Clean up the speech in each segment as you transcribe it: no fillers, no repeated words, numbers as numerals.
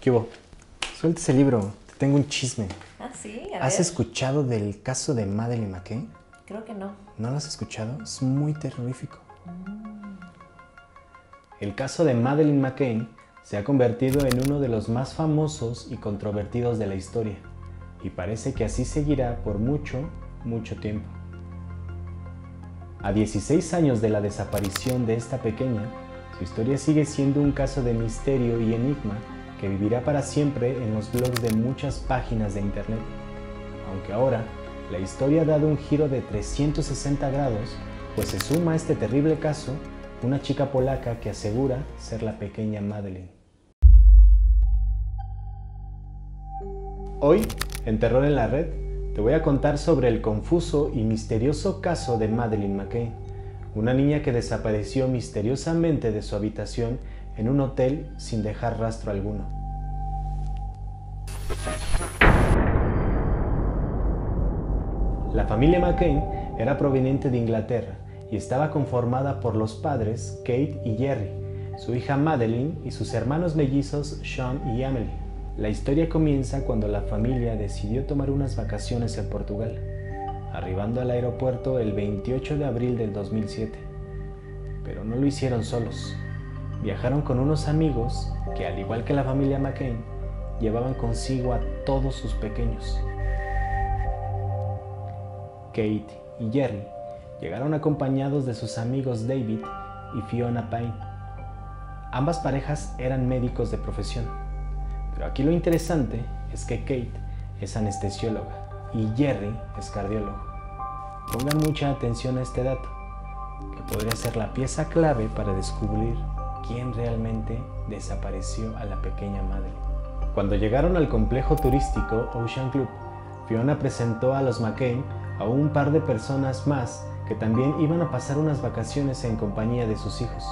¿Qué hubo? Suelta ese libro, te tengo un chisme. ¿Ah, sí? A ver. ¿Has escuchado del caso de Madeleine McCann? Creo que no. ¿No lo has escuchado? Es muy terrorífico. El caso de Madeleine McCann se ha convertido en uno de los más famosos y controvertidos de la historia. Y parece que así seguirá por mucho, mucho tiempo. A 16 años de la desaparición de esta pequeña, su historia sigue siendo un caso de misterio y enigma que vivirá para siempre en los blogs de muchas páginas de internet. Aunque ahora, la historia ha dado un giro de 360 grados, pues se suma a este terrible caso una chica polaca que asegura ser la pequeña Madeleine. Hoy, en Terror en la Red, te voy a contar sobre el confuso y misterioso caso de Madeleine McCann, una niña que desapareció misteriosamente de su habitación en un hotel sin dejar rastro alguno. La familia McCann era proveniente de Inglaterra y estaba conformada por los padres Kate y Jerry, su hija Madeleine y sus hermanos mellizos Sean y Emily. La historia comienza cuando la familia decidió tomar unas vacaciones en Portugal, arribando al aeropuerto el 28 de abril del 2007. Pero no lo hicieron solos. Viajaron con unos amigos que, al igual que la familia McCann, llevaban consigo a todos sus pequeños. Kate y Jerry llegaron acompañados de sus amigos David y Fiona Payne. Ambas parejas eran médicos de profesión. Pero aquí lo interesante es que Kate es anestesióloga y Jerry es cardiólogo. Pongan mucha atención a este dato, que podría ser la pieza clave para descubrir quién realmente desapareció a la pequeña Madeleine. Cuando llegaron al complejo turístico Ocean Club, Fiona presentó a los McCann a un par de personas más que también iban a pasar unas vacaciones en compañía de sus hijos.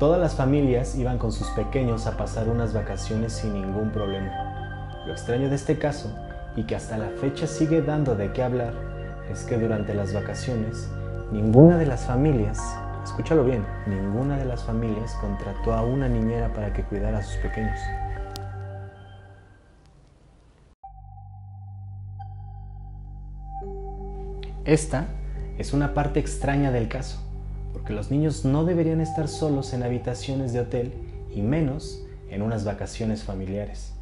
Todas las familias iban con sus pequeños a pasar unas vacaciones sin ningún problema. Lo extraño de este caso, y que hasta la fecha sigue dando de qué hablar, es que durante las vacaciones, ninguna de las familias, escúchalo bien, ninguna de las familias contrató a una niñera para que cuidara a sus pequeños. Esta es una parte extraña del caso, porque los niños no deberían estar solos en habitaciones de hotel y menos en unas vacaciones familiares.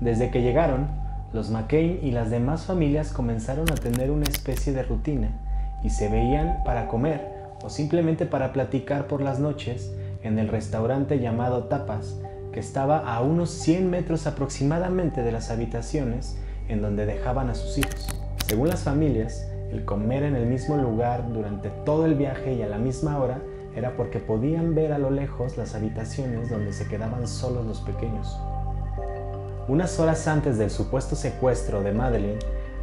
Desde que llegaron, los McCann y las demás familias comenzaron a tener una especie de rutina y se veían para comer o simplemente para platicar por las noches en el restaurante llamado Tapas, que estaba a unos 100 metros aproximadamente de las habitaciones en donde dejaban a sus hijos. Según las familias, el comer en el mismo lugar durante todo el viaje y a la misma hora era porque podían ver a lo lejos las habitaciones donde se quedaban solos los pequeños. Unas horas antes del supuesto secuestro de Madeleine,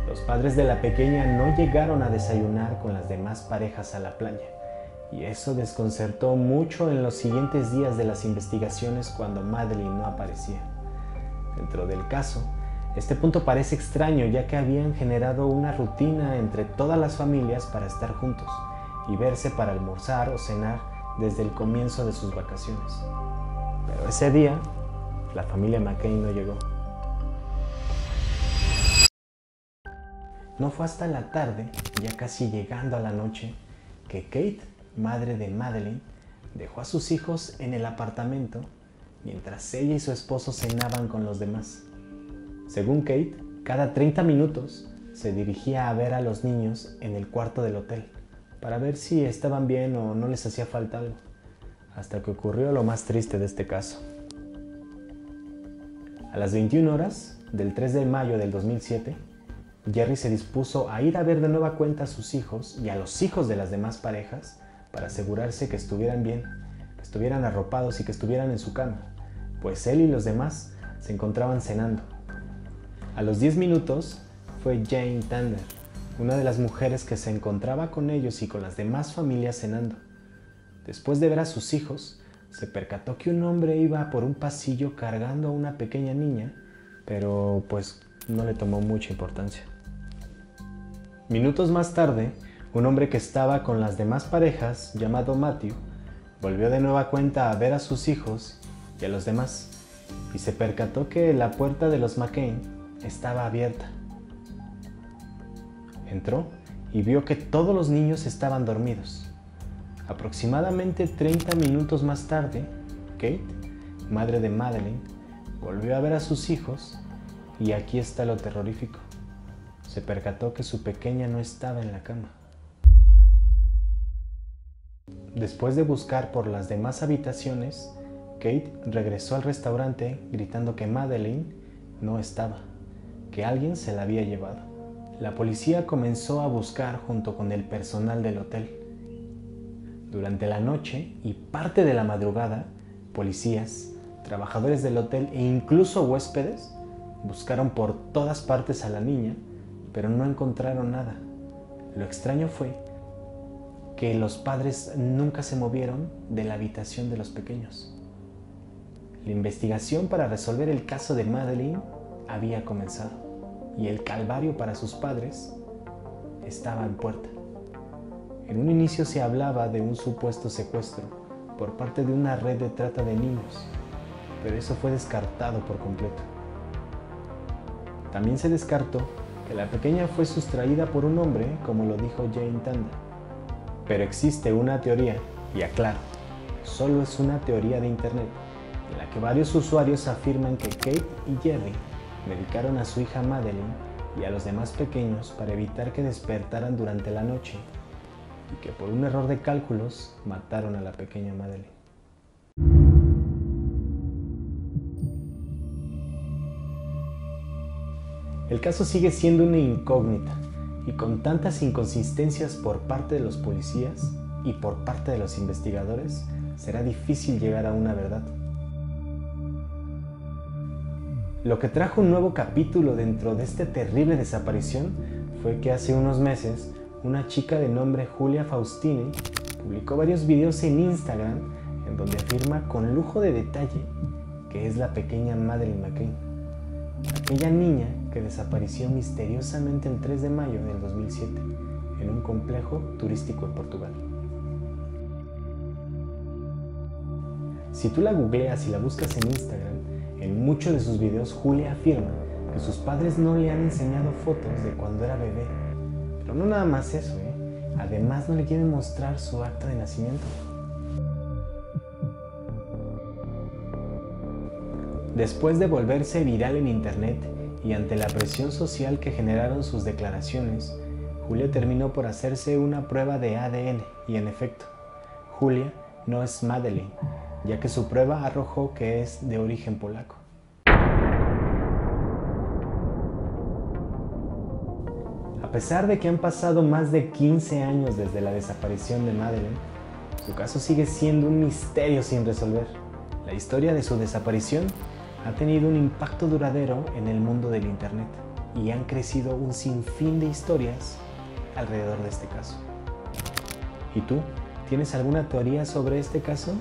los padres de la pequeña no llegaron a desayunar con las demás parejas a la playa, y eso desconcertó mucho en los siguientes días de las investigaciones cuando Madeleine no aparecía. Dentro del caso, este punto parece extraño, ya que habían generado una rutina entre todas las familias para estar juntos y verse para almorzar o cenar desde el comienzo de sus vacaciones. Pero ese día, la familia McCann no llegó. No fue hasta la tarde, ya casi llegando a la noche, que Kate, madre de Madeleine, dejó a sus hijos en el apartamento mientras ella y su esposo cenaban con los demás. Según Kate, cada 30 minutos se dirigía a ver a los niños en el cuarto del hotel para ver si estaban bien o no les hacía falta algo, hasta que ocurrió lo más triste de este caso. A las 21 horas del 3 de mayo del 2007, Jerry se dispuso a ir a ver de nueva cuenta a sus hijos y a los hijos de las demás parejas para asegurarse que estuvieran bien, que estuvieran arropados y que estuvieran en su cama, pues él y los demás se encontraban cenando. A los 10 minutos fue Jane Tanner, una de las mujeres que se encontraba con ellos y con las demás familias cenando. Después de ver a sus hijos, se percató que un hombre iba por un pasillo cargando a una pequeña niña, pero pues no le tomó mucha importancia. Minutos más tarde, un hombre que estaba con las demás parejas, llamado Matthew, volvió de nueva cuenta a ver a sus hijos y a los demás, y se percató que la puerta de los McCann estaba abierta. Entró y vio que todos los niños estaban dormidos. Aproximadamente 30 minutos más tarde, Kate, madre de Madeleine, volvió a ver a sus hijos, y aquí está lo terrorífico. Se percató que su pequeña no estaba en la cama. Después de buscar por las demás habitaciones, Kate regresó al restaurante gritando que Madeleine no estaba, que alguien se la había llevado. La policía comenzó a buscar junto con el personal del hotel. Durante la noche y parte de la madrugada, policías, trabajadores del hotel e incluso huéspedes buscaron por todas partes a la niña, pero no encontraron nada. Lo extraño fue que los padres nunca se movieron de la habitación de los pequeños. La investigación para resolver el caso de Madeleine había comenzado y el calvario para sus padres estaba en puerta. En un inicio se hablaba de un supuesto secuestro por parte de una red de trata de niños, pero eso fue descartado por completo. También se descartó que la pequeña fue sustraída por un hombre, como lo dijo Jane Tanner. Pero existe una teoría, y aclaro, solo es una teoría de internet, en la que varios usuarios afirman que Kate y Jerry medicaron a su hija Madeleine y a los demás pequeños para evitar que despertaran durante la noche, y que por un error de cálculos mataron a la pequeña Madeleine. El caso sigue siendo una incógnita, y con tantas inconsistencias por parte de los policías y por parte de los investigadores, será difícil llegar a una verdad. Lo que trajo un nuevo capítulo dentro de esta terrible desaparición fue que hace unos meses, una chica de nombre Julia Faustini publicó varios videos en Instagram en donde afirma con lujo de detalle que es la pequeña Madeleine McCann, aquella niña que desapareció misteriosamente el 3 de mayo del 2007 en un complejo turístico en Portugal. Si tú la googleas y la buscas en Instagram, en muchos de sus videos Julia afirma que sus padres no le han enseñado fotos de cuando era bebé. Pero no nada más eso, además no le quieren mostrar su acta de nacimiento. Después de volverse viral en internet y ante la presión social que generaron sus declaraciones, Julia terminó por hacerse una prueba de ADN y en efecto, Julia no es Madeleine, ya que su prueba arrojó que es de origen polaco. A pesar de que han pasado más de 15 años desde la desaparición de Madeleine, su caso sigue siendo un misterio sin resolver. La historia de su desaparición ha tenido un impacto duradero en el mundo del internet y han crecido un sinfín de historias alrededor de este caso. ¿Y tú? ¿Tienes alguna teoría sobre este caso?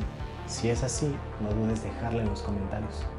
Si es así, no dudes dejarla en los comentarios.